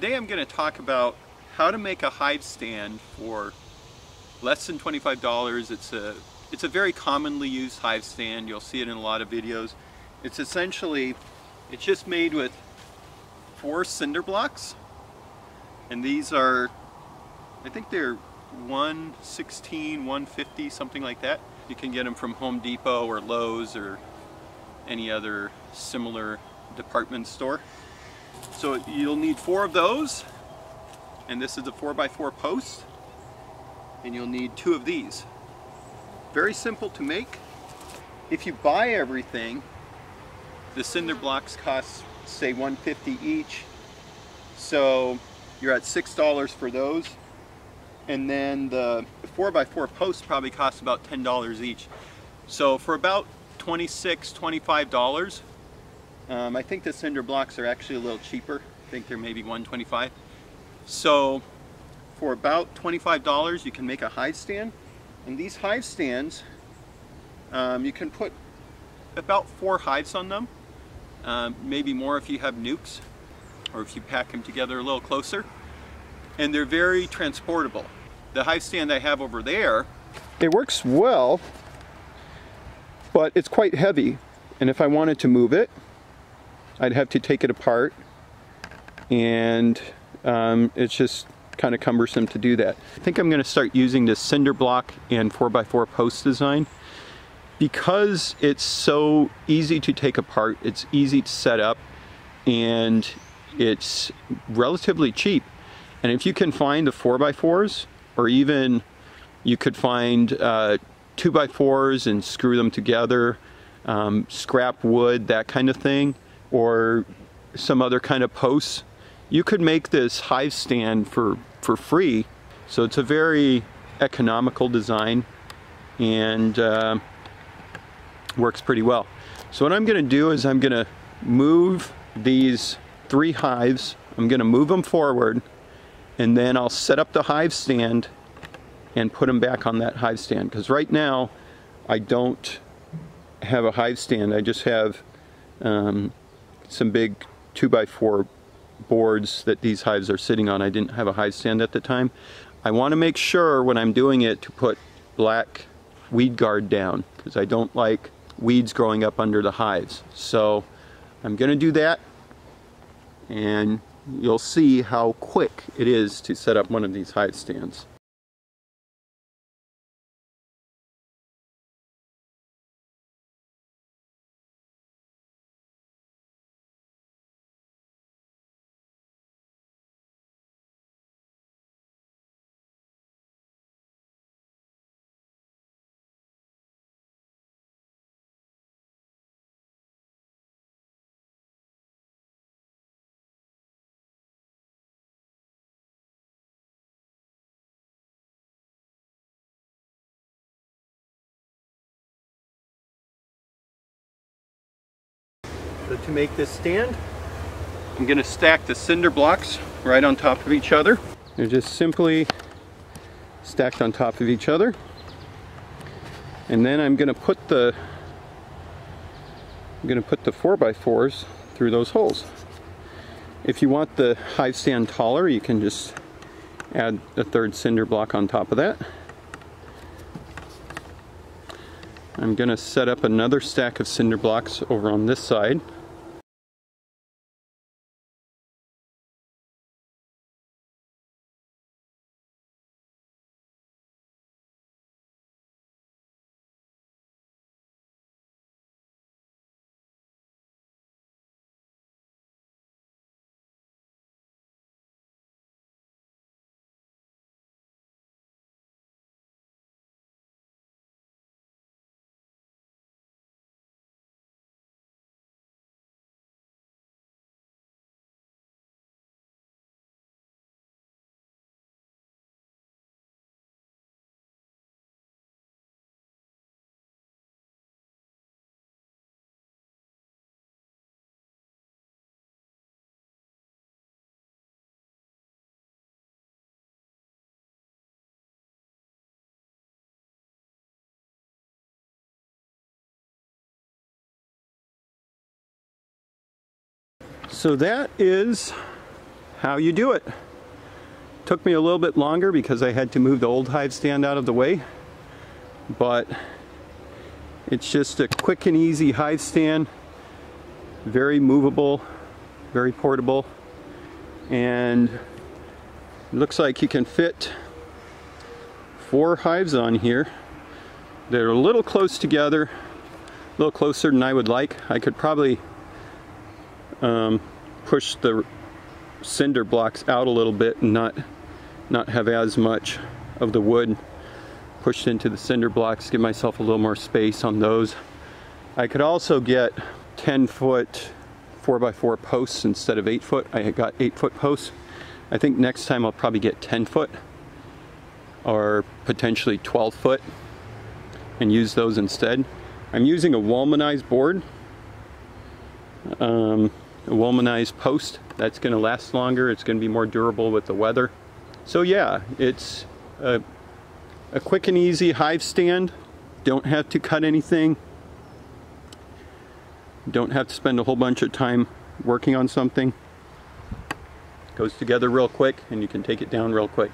Today I'm going to talk about how to make a hive stand for less than $25. It's a very commonly used hive stand. You'll see it in a lot of videos. It's essentially, it's just made with 4 cinder blocks, and these are, I think they're 116, 150, something like that. You can get them from Home Depot or Lowe's or any other similar department store. So you'll need 4 of those, and this is a 4x4 post, and you'll need 2 of these. Very simple to make. If you buy everything, the cinder blocks cost, say, $1.50 each, so you're at $6 for those, and then the 4x4 posts probably cost about $10 each. So for about $26, $25, I think the cinder blocks are actually a little cheaper. I think they're maybe $125. So for about $25, you can make a hive stand. And these hive stands, you can put about 4 hives on them, maybe more if you have nukes, or if you pack them together a little closer. And they're very transportable. The hive stand I have over there, it works well, but it's quite heavy. And if I wanted to move it, I'd have to take it apart, and it's just kind of cumbersome to do that. I think I'm going to start using this cinder block and 4x4 post design. Because it's so easy to take apart, it's easy to set up, and it's relatively cheap. And if you can find the 4x4s, or even you could find 2x4s and screw them together, scrap wood, that kind of thing, or some other kind of posts, you could make this hive stand for free. So it's a very economical design, and works pretty well. So what I'm going to do is I'm going to move these 3 hives. I'm going to move them forward, and then I'll set up the hive stand and put them back on that hive stand. Because right now I don't have a hive stand. I just have some big 2x4 boards that these hives are sitting on. I didn't have a hive stand at the time. I want to make sure when I'm doing it to put black weed guard down, because I don't like weeds growing up under the hives. So I'm going to do that, and you'll see how quick it is to set up one of these hive stands. So to make this stand, I'm going to stack the cinder blocks right on top of each other. They're just simply stacked on top of each other. And then I'm going to put the 4x4s through those holes. If you want the hive stand taller, you can just add a 3rd cinder block on top of that. I'm going to set up another stack of cinder blocks over on this side. So that is how you do it. Took me a little bit longer because I had to move the old hive stand out of the way, but it's just a quick and easy hive stand, very movable, very portable, and looks like you can fit 4 hives on here. They're a little close together, a little closer than I would like. I could probably push the cinder blocks out a little bit and not have as much of the wood pushed into the cinder blocks, give myself a little more space on those. I could also get 10-foot 4x4 posts instead of 8-foot. I got 8-foot posts. I think next time I'll probably get 10-foot or potentially 12-foot and use those instead. I'm using a Wolmanized board, a Wolmanized post. That's going to last longer. It's going to be more durable with the weather. So yeah, it's a quick and easy hive stand. Don't have to cut anything. Don't have to spend a whole bunch of time working on something. Goes together real quick and you can take it down real quick.